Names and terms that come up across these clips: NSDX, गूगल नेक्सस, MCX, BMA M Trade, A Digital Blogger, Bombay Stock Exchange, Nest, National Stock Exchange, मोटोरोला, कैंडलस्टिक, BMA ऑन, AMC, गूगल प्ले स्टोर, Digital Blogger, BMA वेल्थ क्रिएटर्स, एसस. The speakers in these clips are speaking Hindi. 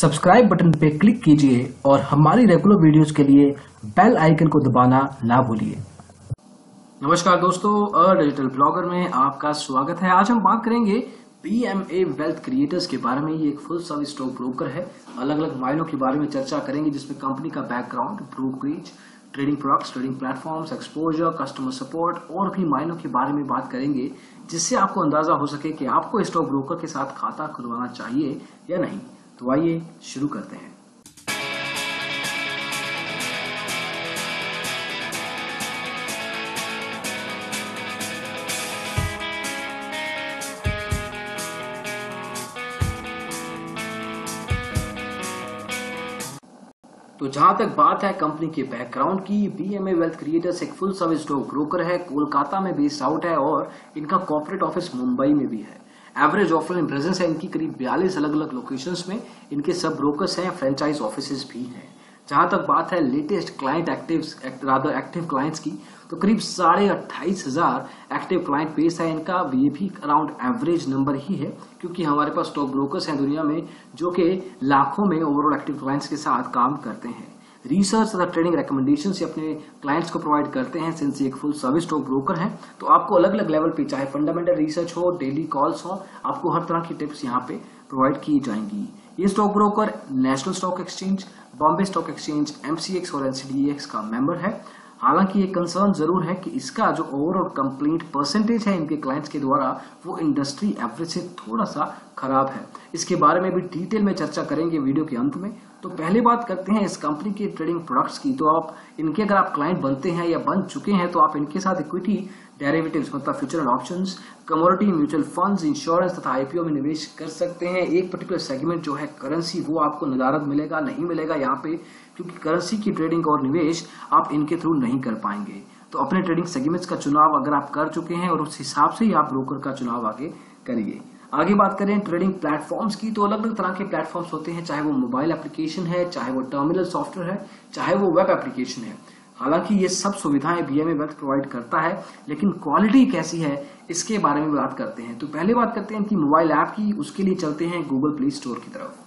सब्सक्राइब बटन पे क्लिक कीजिए और हमारी रेगुलर वीडियोस के लिए बेल आइकन को दबाना ना भूलिए। नमस्कार दोस्तों, डिजिटल ब्लॉगर में आपका स्वागत है। आज हम बात करेंगे BMA वेल्थ क्रिएटर्स के बारे में। ये एक फुल सर्विस स्टॉक ब्रोकर है। अलग अलग मायनों के बारे में चर्चा करेंगे जिसमें कंपनी का background, brokerage, trading products, trading platforms, exposure, customer support और भी मायनों के बारे में बात करेंगे जिससे आपको अंदाजा हो सके कि आपको स्टॉक ब्रोकर के साथ खाता खुलवाना चाहिए या नहीं। तो आइए शुरू करते हैं। तो जहां तक बात है कंपनी के बैकग्राउंड की, BMA वेल्थ क्रिएटर्स एक फुल सर्विस स्टॉक ब्रोकर है। कोलकाता में बेस्ड आउट है और इनका कॉर्पोरेट ऑफिस मुंबई में भी है। एवरेज ऑफलाइन प्रेजेंस है इनकी करीब 42 अलग अलग लोकेशंस में। इनके सब ब्रोकर्स हैं, फ्रेंचाइज ऑफिसेज भी हैं। जहां तक बात है लेटेस्ट क्लाइंट एक्टिव क्लाइंट्स की, तो करीब 28,500 एक्टिव क्लाइंट बेस है इनका। ये भी अराउंड एवरेज नंबर ही है क्योंकि हमारे पास स्टॉक ब्रोकर्स हैं दुनिया में जो कि लाखों में ओवरऑल एक्टिव क्लाइंट्स के साथ काम करते हैं। रिसर्च तथा ट्रेडिंग रिकमेंडेशन से अपने क्लाइंट्स को प्रोवाइड करते हैं। सिंस एक फुल सर्विस स्टॉक ब्रोकर है तो आपको अलग अलग लेवल पे, चाहे फंडामेंटल रिसर्च हो, डेली कॉल्स हो, आपको हर तरह की टिप्स यहाँ पे प्रोवाइड की जाएंगी। ये stock broker national stock exchange, Bombay stock exchange, MCX और NSDX का मेंबर है। हालांकि ये कंसर्न जरूर है कि इसका जो ओवरऑल कंप्लीट परसेंटेज है इनके क्लाइंट्स के द्वारा वो इंडस्ट्री एवरेज से थोड़ा सा खराब है। इसके बारे में भी डिटेल में चर्चा करेंगे वीडियो के अंत में। तो पहले बात करते हैं इस कंपनी के ट्रेडिंग प्रोडक्ट्स की। तो आप इनके अगर आप क्लाइंट बनते हैं या बन चुके हैं तो आप इनके साथ इक्विटी, डेरिवेटिव्स मतलब future and options, commodity, mutual funds, insurance तथा IPO में निवेश कर सकते हैं। एक पर्टिकुलर सेगमेंट जो है करेंसी, वो आपको नदारद मिलेगा, नहीं मिलेगा यहाँ पे क्योंकि करेंसी की ट्रेडिंग और निवेश आप इनके थ्रू नहीं कर पाएंगे। तो अपने ट्रेडिंग सेगमेंट्स का चुनाव अगर आप कर चुके हैं और उस हिसाब से ही आप ब्रोकर का चुनाव आगे करिए। आगे बात करें ट्रेडिंग प्लेटफॉर्म्स की, तो अलग अलग तरह के प्लेटफॉर्म्स होते हैं, चाहे वो मोबाइल एप्लीकेशन है, चाहे वो टर्मिनल सॉफ्टवेयर है, चाहे वो वेब एप्लीकेशन है। हालांकि ये सब सुविधाएं BMA वेल्थ प्रोवाइड करता है, लेकिन क्वालिटी कैसी है इसके बारे में बात करते हैं। तो पहले बात करते हैं इनकी मोबाइल ऐप की। उसके लिए चलते हैं गूगल प्ले स्टोर की तरफ।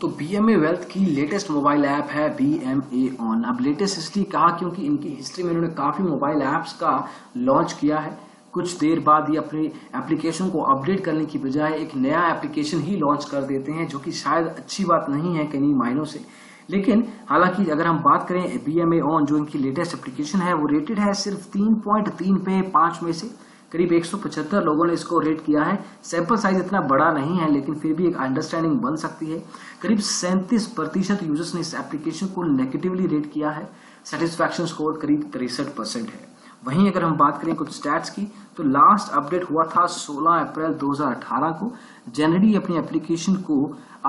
तो BMA वेल्थ की लेटेस्ट मोबाइल ऐप है BMA ऑन। अब लेटेस्ट इसलिए कहा क्योंकि इनकी हिस्ट्री में इन्होंने काफी मोबाइल ऐप्स का लॉन्च किया है। कुछ देर बाद ये अपने एप्लीकेशन को अपडेट करने की बजाय एक नया एप्लीकेशन ही लॉन्च कर देते हैं, जो कि शायद अच्छी बात नहीं है कई मायनों से। लेकिन हालांकि अगर हम बात करें BMA ऑन जो इनकी लेटेस्ट एप्लीकेशन है, वो रेटेड है सिर्फ 3.3 पे 5 में से। करीब 175 लोगों ने इसको रेट किया है। सैंपल साइज इतना बड़ा नहीं है लेकिन फिर भी एक अंडरस्टैंडिंग बन सकती है। करीब 37% यूजर्स ने इस एप्लीकेशन को नेगेटिवली रेट किया है। सेटिस्फैक्शन स्कोर करीब 63% है। वहीं अगर हम बात करें कुछ स्टैट्स की, तो लास्ट अपडेट हुआ था 16 अप्रैल 2018 को। जनरली अपनी एप्लीकेशन को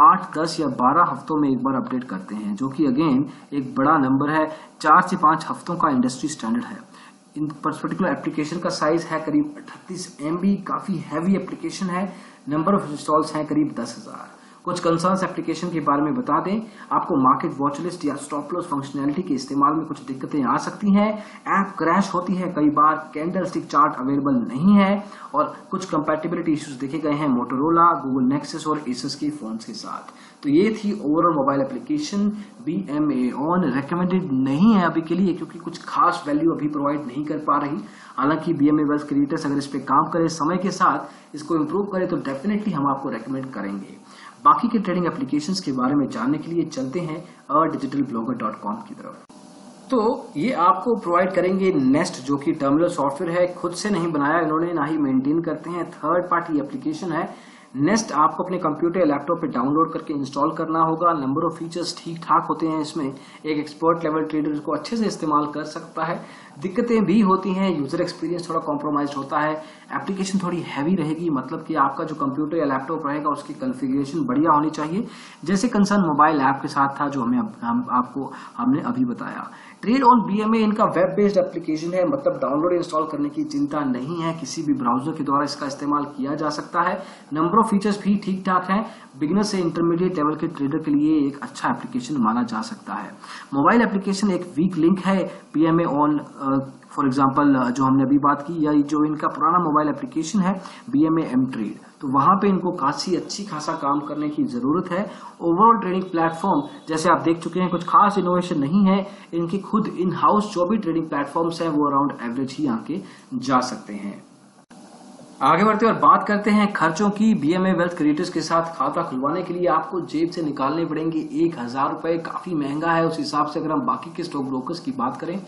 8, 10 या 12 हफ्तों में एक बार अपडेट करते हैं, जो कि अगेन एक बड़ा नंबर है। 4 से 5 हफ्तों का इंडस्ट्री स्टैंडर्ड है। इन पर्टिकुलर एप्लीकेशन का साइज है करीब 38 MB। काफी हैवी एप्लीकेशन है। नंबर ऑफ इंस्टॉल्स हैं करीब 10,000। कुछ कंसर्न्स एप्लीकेशन के बारे में बता दें आपको। मार्केट वॉच लिस्ट या स्टॉप लॉस फंक्शनैलिटी के इस्तेमाल में कुछ दिक्कतें आ सकती हैं। ऐप क्रैश होती है कई बार। कैंडलस्टिक चार्ट अवेलेबल नहीं है और कुछ कंपैटिबिलिटी इश्यूज देखे गए हैं मोटोरोला, गूगल नेक्सस और एसस के फोन्स के साथ। तो ये थी overall mobile application BMA ऑन। Recommended नहीं है अभी के लिए क्योंकि कुछ खास वैल्यू अभी प्रोवाइड नहीं कर पा रही। हालांकि BMA वेल्थ क्रिएटर्स अगर इस पर काम करें, समय के साथ इसको इम्प्रूव करें, तो डेफिनेटली हम आपको रेकमेंड करेंगे। बाकी के ट्रेडिंग एप्लीकेशंस के बारे में जानने के लिए चलते हैं digitalblogger.com की तरफ। तो ये आपको प्रोवाइड करेंगे नेस्ट, जो कि टर्मिनल सॉफ्टवेयर है। खुद से नहीं बनाया इन्होंने, ना ही मेंटेन करते हैं। थर्ड पार्टी एप्लीकेशन है नेस्ट। आपको अपने कंप्यूटर या लैपटॉप पे डाउनलोड करके इंस्टॉल करना होगा। नंबर ऑफ फीचर्स ठीक ठाक होते हैं इसमें। एक एक्सपर्ट लेवल ट्रेडर को अच्छे से इस्तेमाल कर सकता है। दिक्कतें भी होती हैं, यूजर एक्सपीरियंस थोड़ा कॉम्प्रोमाइज होता है। एप्लीकेशन थोड़ी हैवी रहेगी, मतलब कि आपका जो कंप्यूटर या लैपटॉप रहेगा उसकी कॉन्फ़िगरेशन बढ़िया होनी चाहिए, जैसे कंसर्न मोबाइल ऐप के साथ था जो हमने अभी बताया। ट्रेड ऑन BMA इनका वेब बेस्ड एप्लीकेशन है, मतलब डाउनलोड इंस्टॉल करने की चिंता नहीं है। किसी भी ब्राउजर के द्वारा इसका इस्तेमाल किया जा सकता है। नंबर ऑफ फीचर्स भी ठीक ठाक हैं। बिगिनर से इंटरमीडिएट लेवल के ट्रेडर के लिए एक अच्छा एप्लीकेशन माना जा सकता है। मोबाइल एप्लीकेशन एक वीक लिंक है BMA ऑन फॉर एग्जांपल जो हमने अभी बात की या जो इनका पुराना मोबाइल एप्लीकेशन है BMA M Trade, तो वहां पे इनको काफी अच्छी खासा काम करने की जरूरत है। ओवरऑल ट्रेडिंग प्लेटफॉर्म जैसे आप देख चुके हैं कुछ खास इनोवेशन नहीं है, इनकी खुद इन हाउस जो भी ट्रेडिंग प्लेटफॉर्म्स है वो अराउंड एवरेज ही आके जा सकते हैं। आगे बढ़ते और बात करते हैं खर्चों की। BMA वेल्थ क्रिएटर्स के साथ खाता खुलवाने के लिए आपको जेब से निकालने पड़ेंगे 1000 रुपए, काफी महंगा है। उस हिसाब से अगर हम बाकी के स्टॉक ब्रोकर्स की बात करें,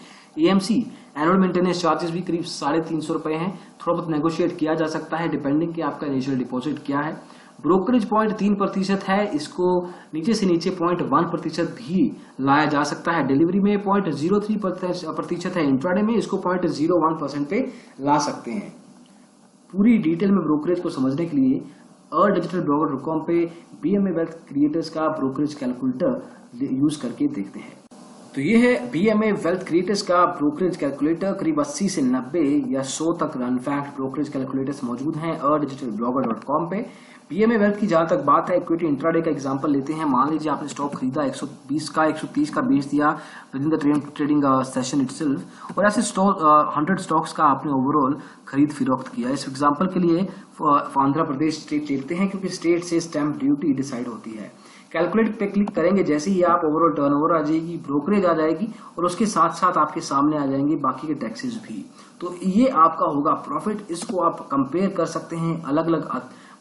AMC एनुअल मेंटेनेंस चार्जेस भी करीब 350 रुपए है। थोड़ा बहुत नेगोशिएट किया जा सकता है डिपेंडिंग कि आपका इनिशियल डिपॉजिट क्या है। ब्रोकरेज पॉइंट 3% है, इसको नीचे से नीचे 0.1% भी लाया जा सकता है। डिलीवरी में 0.03% है, इंट्राडे में इसको 0.01% पे ला सकते हैं। पूरी डिटेल में ब्रोकरेज को समझने के लिए और डिजिटल ब्लॉगर .com पे BMA वेल्थ क्रिएटर्स का ब्रोकरेज कैलकुलेटर यूज करके देखते हैं। तो ये है BMA वेल्थ क्रिएटर्स का ब्रोकरेज कैलकुलेटर। करीब 80 से 90 या 100 तक रन फैक्ट ब्रोकरेज कैलकुलेटर्स मौजूद हैं और डिजिटल ब्लॉगर .com पे। BMA वेल्थ की जहां तक बात है, इक्विटी इंट्राडे का एग्जांपल लेते हैं। मान लीजिए आपने स्टॉक खरीदा 120 का 130 का बेच दिया within the trading session itself, और ऐसे 100 स्टॉक्स का आपने ओवरऑल खरीद फिरोख्त किया। इस एग्जांपल के लिए आंध्र प्रदेश स्टेट लेते हैं क्योंकि स्टेट से स्टैंप ड्यूटी डिसाइड होती है। कैलकुलेट पे क्लिक करेंगे, जैसे ही आप ओवरऑल टर्नओवर आ जाएगी, ब्रोकरेज आ जाएगी और उसके साथ साथ आपके सामने आ जाएंगे बाकी के टैक्सेस भी। तो ये आपका होगा प्रॉफिट। इसको आप कंपेयर कर सकते हैं अलग अलग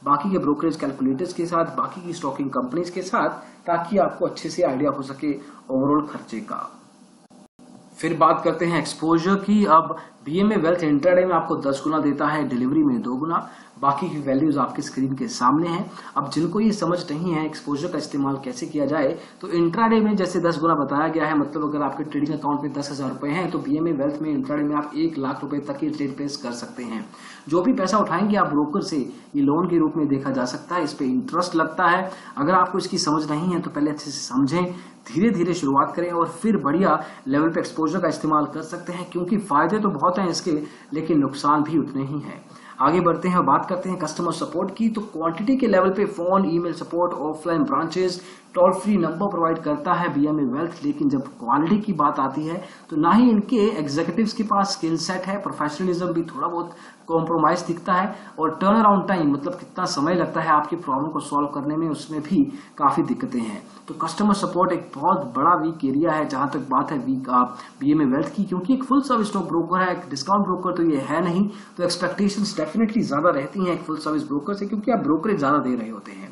बाकी के ब्रोकरेज कैलकुलेटर्स के साथ, बाकी की स्टॉकिंग कंपनीज के साथ, ताकि आपको अच्छे से आइडिया हो सके ओवरऑल खर्चे का। फिर बात करते हैं एक्सपोजर की। अब BMA वेल्थ इंट्राडे में आपको 10 गुना देता है, डिलीवरी में 2 गुना, बाकी की वैल्यूज आपके स्क्रीन के सामने हैं। अब जिनको ये समझ नहीं है एक्सपोजर का इस्तेमाल कैसे किया जाए, तो इंट्राडे में जैसे 10 गुना बताया गया है, मतलब अगर आपके ट्रेडिंग अकाउंट में 10,000 रुपए हैं तो BMA वेल्थ में इंट्राडे में आप 1,00,000 रुपए तक की ट्रेड प्लेस कर सकते हैं। जो भी पैसा उठाएंगे आप ब्रोकर से, ये लोन के रूप में देखा जा सकता है, इस पर इंटरेस्ट लगता है। अगर आपको इसकी समझ नहीं है तो पहले अच्छे से समझें, धीरे धीरे शुरुआत करें और फिर बढ़िया लेवल पे एक्सपोजर का इस्तेमाल कर सकते हैं, क्योंकि फायदे तो बहुत हैं इसके, लेकिन नुकसान भी उतने ही हैं। आगे बढ़ते हैं और बात करते हैं कस्टमर सपोर्ट की। तो क्वांटिटी के लेवल पे phone, email support, offline branches, toll free number provide करता है BMA वेल्थ, लेकिन जब क्वालिटी की बात आती है तो ना ही इनके एग्जीक्यूटिव्स के पास स्किल सेट है, प्रोफेशनलिज्म भी थोड़ा बहुत कॉम्प्रोमाइज दिखता है, और टर्न अराउंड टाइम मतलब कितना समय लगता है आपकी प्रॉब्लम को सॉल्व करने में, उसमें भी काफी दिक्कतें हैं। तो कस्टमर सपोर्ट एक बहुत बड़ा वीक एरिया है जहां तक बात है BMA वेल्थ की, क्योंकि एक फुल सर्विस स्टॉक ब्रोकर है, एक डिस्काउंट ब्रोकर तो ये है नहीं, तो एक्सपेक्टेशंस डेफिनेटली ज्यादा रहती हैं एक फुल सर्विस ब्रोकर से, क्योंकि आप ब्रोकरेज ज्यादा दे रहे होते हैं।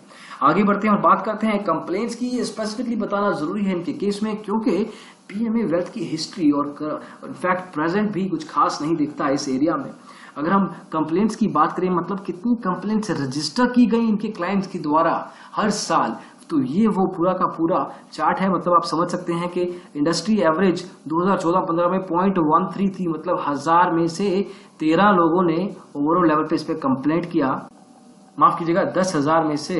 आगे बढ़ते हैं और बात करते हैं कंप्लेंट्स की। ये स्पेसिफिकली बताना जरूरी है इनके केस में, क्योंकि BMA वेल्थ की हिस्ट्री और इनफैक्ट प्रेजेंट भी कुछ खास नहीं दिखता है इस एरिया में। अगर हम कंप्लेंट्स की बात करें, मतलब कितनी कंप्लेंट्स रजिस्टर की गई इनके क्लाइंट्स के द्वारा हर साल, तो ये वो पूरा का पूरा चार्ट है। मतलब आप समझ सकते हैं कि इंडस्ट्री एवरेज 2014-15 में 0.13 थी, मतलब 1000 में से 13 लोगों ने ओवरऑल लेवल पे इस पे कंप्लेंट किया, माफ कीजिएगा 10,000 में से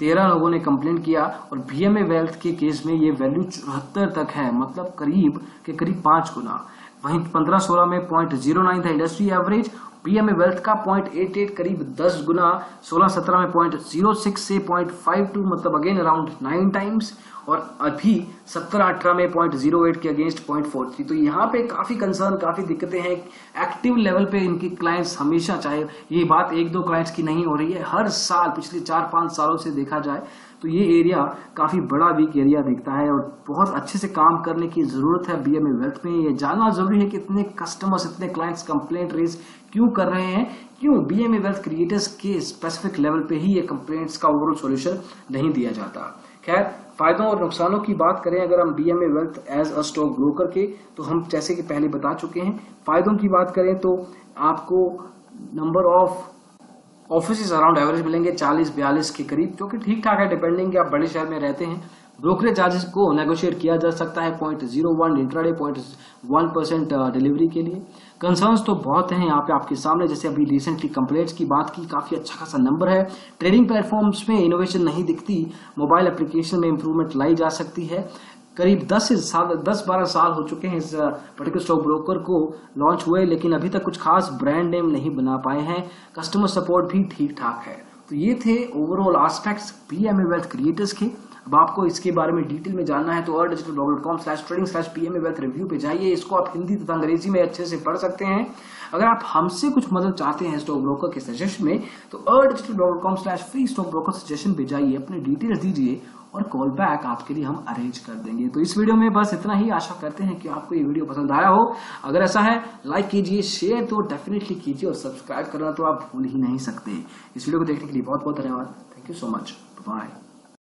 13 लोगों ने कंप्लेंट किया, और BMA वेल्थ के केस में ये वैल्यू 74 तक है, मतलब करीब 5 गुना। वहीं 15-16 में 0.09 था इंडस्ट्री एवरेज, BMA वेल्थ का 0.88 करीब 10 गुना, 16-17 में 0.06 से 0.52 मतलब अगेन अराउंड 9 टाइम्स, और अभी 17-18 में 0.08 के अगेंस्ट 0.43। तो यहाँ पे काफी कंसर्न, काफी दिक्कतें हैं। एक्टिव लेवल पे इनके क्लाइंट्स हमेशा, चाहे ये बात 1-2 क्लाइंट्स की नहीं हो रही है, हर साल पिछले 4-5 सालों से देखा जाए तो ये एरिया काफी बड़ा वीक एरिया दिखता है, और बहुत अच्छे से काम करने की जरूरत है BMA वेल्थ में। ये जानना जरूरी है कि इतने कस्टमर्स, इतने क्लाइंट्स कंप्लेंट रेज क्यों कर रहे हैं, क्यों BMA वेल्थ क्रिएटर्स के स्पेसिफिक लेवल पे ही ये कंप्लेंट्स का ओवरऑल सॉल्यूशन नहीं दिया जाता। खैर, फायदों और नुकसानों की बात करें अगर हम BMA wealth as a stock broker के, तो हम जैसे कि पहले बता चुके हैं, फायदों की बात करें तो आपको number of office around average मिलेंगे 40-42 के करीब, जो कि ठीक ठाक है डिपेंडिंग कि आप बड़े शहर में रहते हैं। ब्रोकरेज चार्जेस को नेगोशिएट किया जा सकता है 0.01 इंट्राडे, 0.1% डिलीवरी के लिए। कंसर्न्स तो बहुत हैं यहाँ पे आपके सामने, जैसे अभी रिसेंटली कंप्लेंट्स की बात की, काफी अच्छा खासा नंबर है। ट्रेडिंग प्लेटफॉर्म्स में इनोवेशन नहीं दिखती, मोबाइल एप्लीकेशन में इंप्रूवमेंट लाई जा सकती है। करीब 10-12 साल हो चुके हैं इस पर्टिकुलर स्टॉक ब्रोकर को लॉन्च हुए, लेकिन अभी तक कुछ खास ब्रांड नेम नहीं बना पाए हैं। कस्टमर सपोर्ट भी ठीक ठाक है। तो ये थे overall aspects BMA वेल्थ क्रिएटर्स के। अब आपको इसके बारे में डिटेल में जानना है तो और digitalblogger.com/trading/pma wealth review पे जाइए। इसको आप हिंदी तथा अंग्रेजी में अच्छे से पढ़ सकते हैं। अगर आप हमसे कुछ मदद चाहते हैं स्टॉक ब्रोकर के सजेशन में तो और digitalblogger.com/free stock broker सजेशन पे जाइए, अपनी डिटेल्स दीजिए और कॉल बैक आपके लिए हम अरेंज कर देंगे। तो इस वीडियो में बस इतना ही। आशा करते हैं कि आपको ये वीडियो पसंद आया हो। अगर ऐसा है लाइक कीजिए, शेयर तो डेफिनेटली कीजिए और सब्सक्राइब करना तो आप भूल ही नहीं सकते। इस वीडियो को देखने के लिए बहुत बहुत धन्यवाद। Thank you so much, bye.